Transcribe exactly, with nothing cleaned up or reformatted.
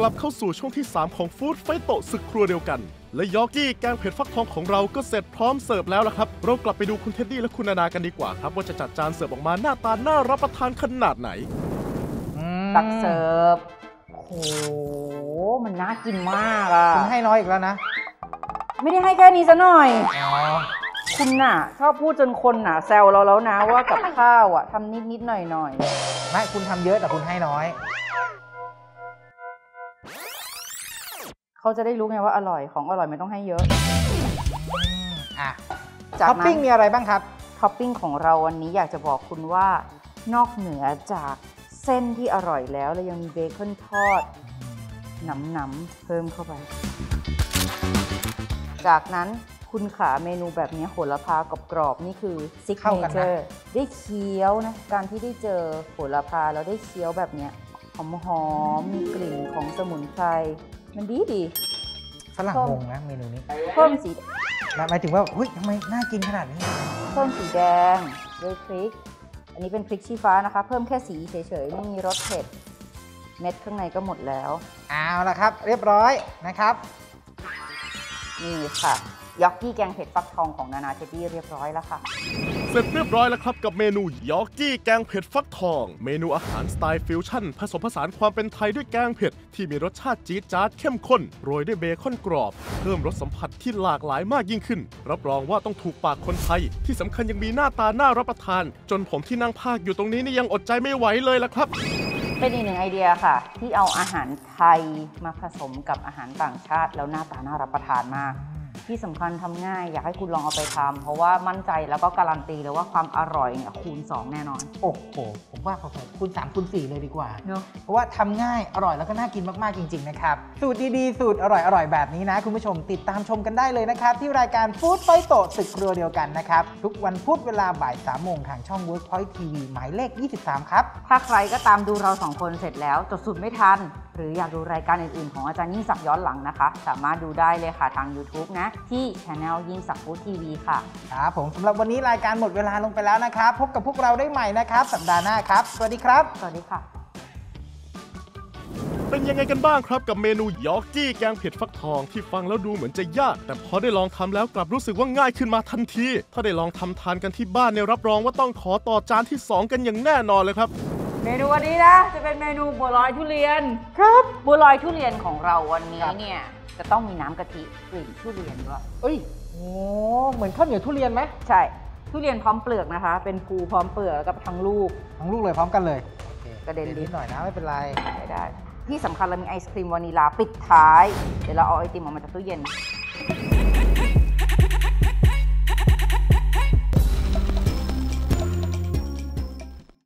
กลับเข้าสู่ช่วงที่สามของฟู้ดไฟโตะศึกครัวเดียวกันและยอกี้แกงเผ็ดฟักทองของเราก็เสร็จพร้อมเสิร์ฟแล้วละครับเรากลับไปดูคุณเท็ดดี้และคุณนานากันดีกว่าครับว่าจะจัดจานเสิร์ฟออกมาหน้าตาน่ารับประทานขนาดไหนตักเสิร์ฟโอ้โหมันน่ากินมากอ่ะคุณให้น้อยอีกแล้วนะไม่ได้ให้แค่นี้ซะหน่อยคุณน่ะชอบพูดจนคนน่ะแซวเราแล้วนะว่ากับข้าวอ่ะทำนิดนิดหน่อยหน่อยไม่คุณทำเยอะแต่คุณให้น้อยเขาจะได้รู้ไงว่าอร่อยของอร่อยไม่ต้องให้เยอะอ่ะท็อปปิ้งมีอะไรบ้างครับท็อปปิ้งของเราวันนี้อยากจะบอกคุณว่านอกเหนือจากเส้นที่อร่อยแล้วเรายังมีเบคอนทอดหนำๆเพิ่มเข้าไปจากนั้นคุณขาเมนูแบบนี้โหระพากรอบๆนี่คือซิกเนเจอร์ได้เคี้ยวนะการที่ได้เจอโหระพาแล้วได้เคี้ยวแบบนี้หอมๆมีกลิ่นของสมุนไพรมันดีดีฝรั่งงงนะเมนูนี้เพิ่มสีหมายถึงว่าเฮ้ยทำไมน่ากินขนาดนี้เพิ่มสีแดงด้วยพริกอันนี้เป็นพริกชี้ฟ้านะคะเพิ่มแค่สีเฉยๆไม่มีรสเผ็ดเม็ดข้างในก็หมดแล้วเอาละครับเรียบร้อยนะครับนี่ค่ะยอกกี้แกงเผ็ดฟักทองของนานาเท็ดดี้เรียบร้อยแล้วค่ะเสร็จเรียบร้อยแล้วครับกับเมนูยอกกี้แกงเผ็ดฟักทองเมนูอาหารสไตล์ฟิวชั่นผสมผสานความเป็นไทยด้วยแกงเผ็ดที่มีรสชาติจี๊ดจ๊าดเข้มข้นโรยด้วยเบคอนกรอบเพิ่มรสสัมผัสที่หลากหลายมากยิ่งขึ้นรับรองว่าต้องถูกปากคนไทยที่สำคัญยังมีหน้าตาน่ารับประทานจนผมที่นั่งพากอยู่ตรงนี้นี่ยังอดใจไม่ไหวเลยล่ะครับเป็นอีกหนึ่งไอเดียค่ะที่เอาอาหารไทยมาผสมกับอาหารต่างชาติแล้วหน้าตาน่ารับประทานมากที่สำคัญทำง่ายอยากให้คุณลองเอาไปทำเพราะว่ามั่นใจแล้วก็การันตีเลยว่าความอร่อยเนี่ยคูณสองแน่นอนโอ้โหผมว่าเขาคูณสามคูณสี่เลยดีกว่าเนาะเพราะว่าทำง่ายอร่อยแล้วก็น่ากินมากๆจริงๆนะครับสูตรดีๆสูตรอร่อยๆแบบนี้นะคุณผู้ชมติดตามชมกันได้เลยนะครับที่รายการฟู้ดไฟโตะศึกครัวเดียวกันนะครับทุกวันพุธเวลาบ่ายสามโมงทางช่อง Workpoint ที วี หมายเลขยี่สิบสามครับถ้าใครก็ตามดูเราสองคนเสร็จแล้วจดสูตรไม่ทันหรืออยากดูรายการอื่นๆของอาจารย์ยิ่งศักดิ์ย้อนหลังนะคะสามารถดูได้เลยค่ะทาง ยูทูบ นะที่ แชนแนล ยิ่งศักดิ์ฟู้ดทีวีค่ะครับผมสำหรับวันนี้รายการหมดเวลาลงไปแล้วนะครับพบกับพวกเราได้ใหม่นะครับสัปดาห์หน้าครับสวัสดีครับสวัสดีค่ะเป็นยังไงกันบ้างครับกับเมนูยอกกี้แกงเผ็ดฟักทองที่ฟังแล้วดูเหมือนจะยากแต่พอได้ลองทำแล้วกลับรู้สึกว่าง่ายขึ้นมาทันทีถ้าได้ลองทำทานกันที่บ้านเนี่ยรับรองว่าต้องขอต่อจานที่สองกันอย่างแน่นอนเลยครับเมนูวันนี้นะจะเป็นเมนูบัวลอยทุเรียนครับบัวลอยทุเรียนของเราวันนี้เนี่ยจะต้องมีน้ำกะทิกลิ่นทุเรียนด้วยเอ้ยโอ้เหมือนข้าวเหนียวทุเรียนไหมใช่ทุเรียนพร้อมเปลือกนะคะเป็นภูพร้อมเปลือกกับทั้งลูกทั้งลูกเลยพร้อมกันเลยกระเด็นนิดหน่อยนะไม่เป็นไรได้ที่สำคัญเรามีไอศครีมวานิลาปิดท้ายเดี๋ยวเราเอาไอติมออกมาจากตู้เย็น